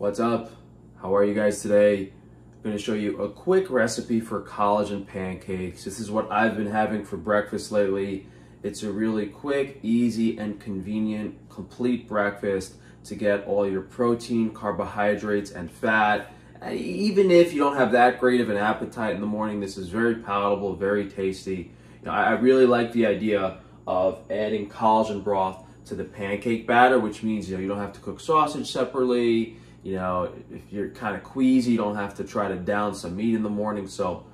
What's up? How are you guys today? I'm going to show you a quick recipe for collagen pancakes. This is what I've been having for breakfast lately. It's a really quick, easy, and convenient, complete breakfast to get all your protein, carbohydrates, and fat. Even if you don't have that great of an appetite in the morning, this is very palatable, very tasty. You know, I really like the idea of adding collagen broth to the pancake batter, which means you don't have to cook sausage separately. You know, if you're kind of queasy, you don't have to try to down some meat in the morning. So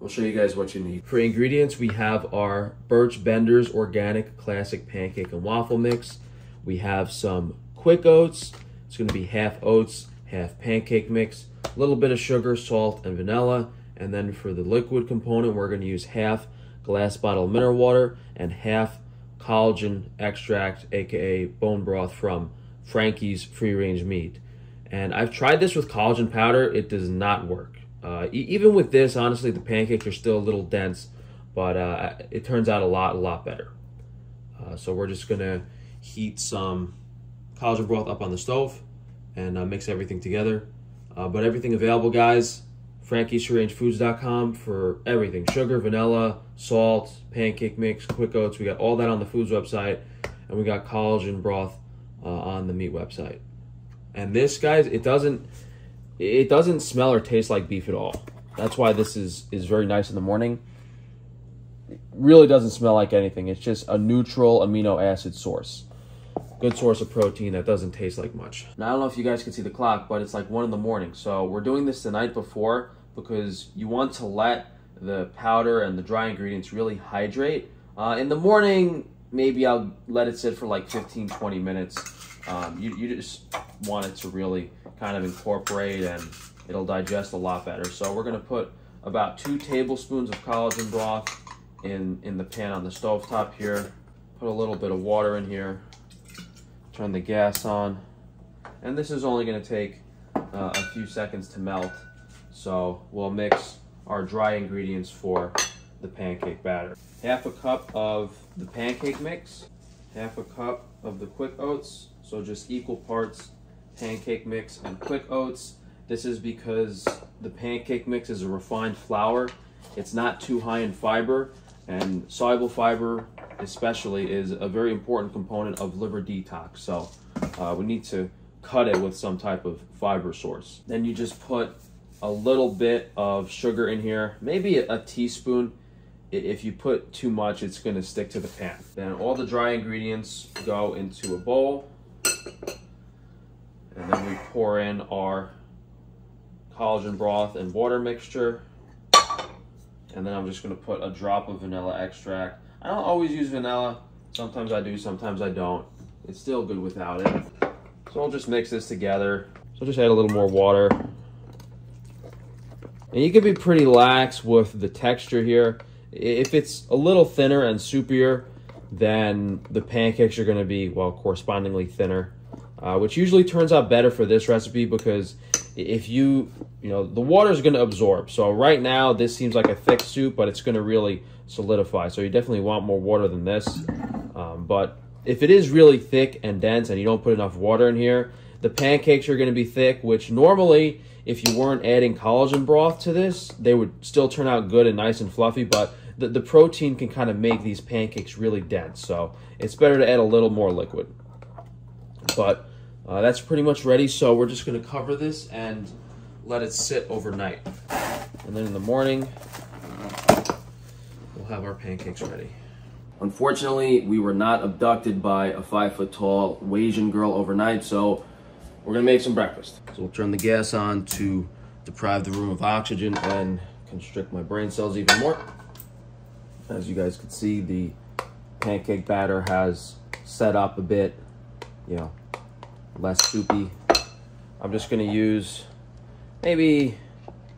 we'll show you guys what you need. For ingredients, we have our Birch Benders Organic Classic Pancake and Waffle Mix. We have some quick oats. It's going to be half oats, half pancake mix, a little bit of sugar, salt, and vanilla. And then for the liquid component, we're going to use half glass bottle mineral water and half collagen extract, aka bone broth from Frankie's Free Range Meat. And I've tried this with collagen powder. It does not work. Even with this, honestly, the pancakes are still a little dense, but it turns out a lot better. So we're just gonna heat some collagen broth up on the stove and mix everything together. But everything available, guys, frankiesfreerangefoods.com for everything. Sugar, vanilla, salt, pancake mix, quick oats. We got all that on the foods website, and we got collagen broth on the meat website. And this, guys, it doesn't smell or taste like beef at all. That's why this is very nice in the morning. It really doesn't smell like anything. It's just a neutral amino acid source. Good source of protein that doesn't taste like much. Now, I don't know if you guys can see the clock, but it's like 1 in the morning. So we're doing this the night before because you want to let the powder and the dry ingredients really hydrate. In the morning, maybe I'll let it sit for like 15, 20 minutes. You just want it to really kind of incorporate and it'll digest a lot better. So we're going to put about 2 tablespoons of collagen broth in the pan on the stovetop here. Put a little bit of water in here. Turn the gas on. And this is only going to take a few seconds to melt. So we'll mix our dry ingredients for the pancake batter. Half a cup of the pancake mix. Half a cup of the quick oats. So just equal parts pancake mix and quick oats. This is because the pancake mix is a refined flour. It's not too high in fiber, and soluble fiber especially is a very important component of liver detox. So we need to cut it with some type of fiber source. Then you just put a little bit of sugar in here, maybe a teaspoon. If you put too much, it's gonna stick to the pan. Then all the dry ingredients go into a bowl. And then we pour in our collagen broth and water mixture. And then I'm just going to put a drop of vanilla extract. I don't always use vanilla. Sometimes I do, sometimes I don't. It's still good without it. So I'll just mix this together. So just add a little more water. And you can be pretty lax with the texture here. If it's a little thinner and soupier, then the pancakes are going to be, well, correspondingly thinner, which usually turns out better for this recipe because if you know, the water is going to absorb. So right now, this seems like a thick soup, but it's going to really solidify. So you definitely want more water than this. But if it is really thick and dense and you don't put enough water in here, the pancakes are going to be thick, which normally, if you weren't adding collagen broth to this, they would still turn out good and nice and fluffy, but the protein can kind of make these pancakes really dense, so it's better to add a little more liquid. But that's pretty much ready, so we're just going to cover this and let it sit overnight. And then in the morning, we'll have our pancakes ready. Unfortunately, we were not abducted by a 5-foot-tall Asian girl overnight, so we're going to make some breakfast. So we'll turn the gas on to deprive the room of oxygen and constrict my brain cells even more. As you guys can see, the pancake batter has set up a bit, you know, less soupy. I'm just gonna use maybe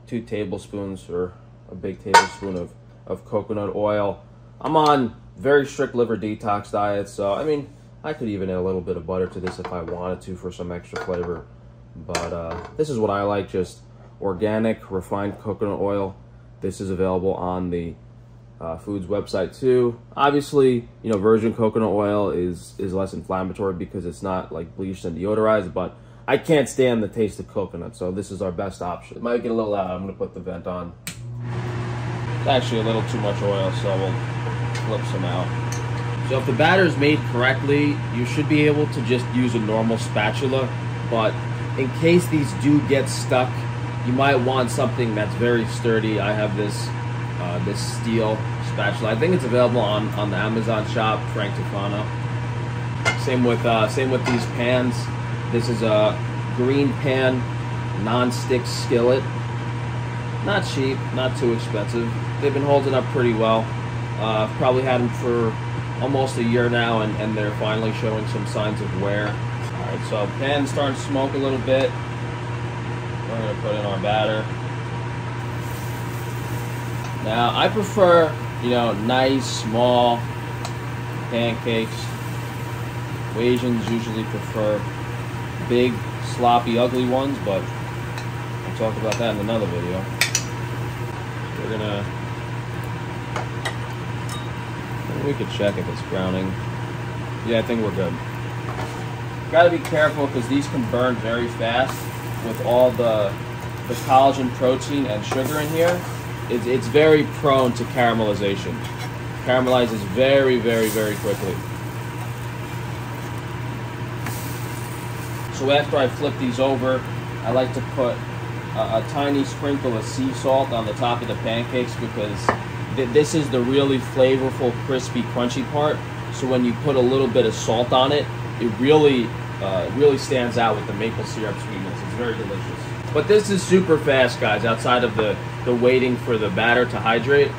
2 tablespoons or a big tablespoon of coconut oil. I'm on very strict liver detox diet, so I mean, I could even add a little bit of butter to this if I wanted to for some extra flavor. But this is what I like, just organic refined coconut oil. This is available on the foods website too. Obviously, you know, virgin coconut oil is less inflammatory because it's not like bleached and deodorized, but I can't stand the taste of coconut, so this is our best option. It might get a little loud. I'm gonna put the vent on. It's actually a little too much oil, so we'll flip some out. So if the batter is made correctly, you should be able to just use a normal spatula, but in case these do get stuck, you might want something that's very sturdy. I have this this steel spatula. I think it's available on the Amazon shop, Frank Tufano. Same with these pans. This is a green pan, non-stick skillet. Not cheap, not too expensive. They've been holding up pretty well. I've probably had them for almost a year now, and they're finally showing some signs of wear. All right, so pan starting to smoke a little bit. We're gonna put in our batter. Now, I prefer, you know, nice, small pancakes. Asians usually prefer big, sloppy, ugly ones, but we'll talk about that in another video. So we're gonna, we could check if it's browning. Yeah, I think we're good. Gotta be careful because these can burn very fast with all the collagen, protein, and sugar in here. It's very prone to caramelization. Caramelizes very, very, very quickly. So after I flip these over, I like to put a tiny sprinkle of sea salt on the top of the pancakes because this is the really flavorful, crispy, crunchy part. So when you put a little bit of salt on it, it really stands out with the maple syrup sweetness. It's very delicious. But this is super fast, guys, outside of the waiting for the batter to hydrate.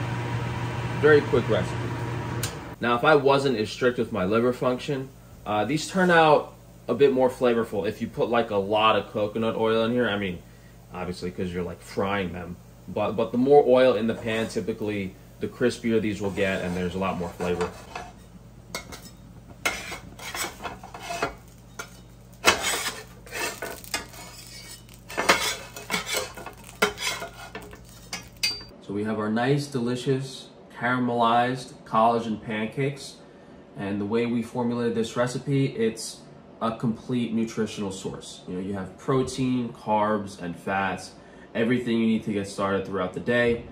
Very quick recipe. Now, if I wasn't as strict with my liver function, these turn out a bit more flavorful if you put like a lot of coconut oil in here. I mean, obviously, because you're like frying them. But the more oil in the pan, typically, the crispier these will get, and there's a lot more flavor. We have our nice, delicious, caramelized collagen pancakes. And the way we formulated this recipe, it's a complete nutritional source. You know, you have protein, carbs, and fats, everything you need to get started throughout the day.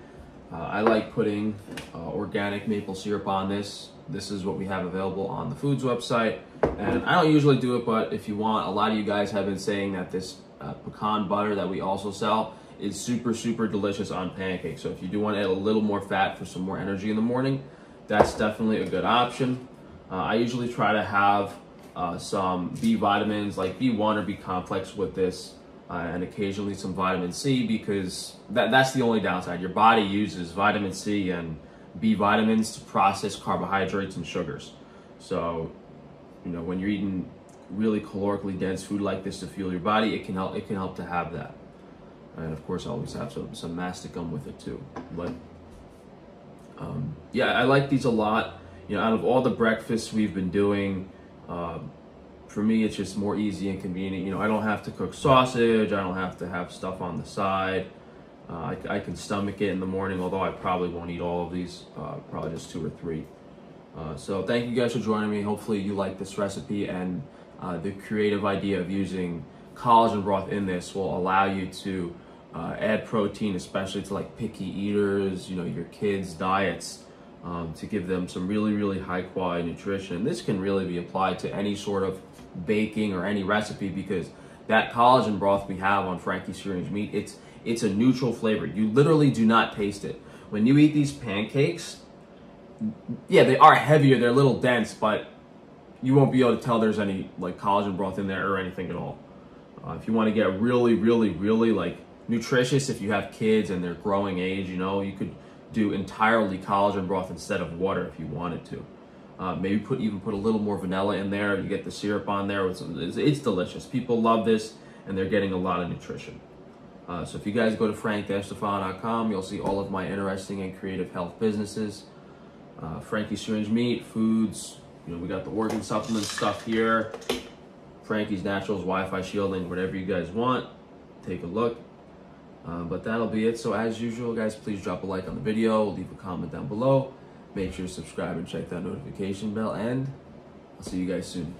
I like putting organic maple syrup on this. This is what we have available on the Foods website. And I don't usually do it, but if you want, a lot of you guys have been saying that this pecan butter that we also sell is super, super delicious on pancakes. So if you do want to add a little more fat for some more energy in the morning, that's definitely a good option. I usually try to have some B vitamins like B1 or B complex with this, and occasionally some vitamin C, because that's the only downside. Your body uses vitamin C and B vitamins to process carbohydrates and sugars. So, you know, when you're eating really calorically dense food like this to fuel your body, it can help to have that. And of course, I always have some masticum with it too. But yeah, I like these a lot. You know, out of all the breakfasts we've been doing, for me, it's just more easy and convenient. You know, I don't have to cook sausage. I don't have to have stuff on the side. I can stomach it in the morning, although I probably won't eat all of these, probably just 2 or 3. So thank you guys for joining me. Hopefully you like this recipe, and the creative idea of using collagen broth in this will allow you to add protein, especially to like picky eaters, you know, your kids' diets, to give them some really, really high quality nutrition. And this can really be applied to any sort of baking or any recipe, because that collagen broth we have on Frankie's Free Range Meat, it's a neutral flavor. You literally do not taste it. When you eat these pancakes, yeah, they are heavier, they're a little dense, but you won't be able to tell there's any like collagen broth in there or anything at all. If you want to get really, really, really like nutritious, if you have kids and they're growing age, you know, you could do entirely collagen broth instead of water if you wanted to. Maybe even put a little more vanilla in there. You get the syrup on there. It's delicious. People love this, and they're getting a lot of nutrition. So if you guys go to frank-tufano.com, you'll see all of my interesting and creative health businesses. Frankie's Free Range Meat, Foods. You know, we got the organ supplement stuff here. Frankie's Naturals, Wi-Fi shielding, whatever you guys want, take a look. But that'll be it. So as usual, guys, please drop a like on the video, leave a comment down below, make sure to subscribe and check that notification bell, and I'll see you guys soon.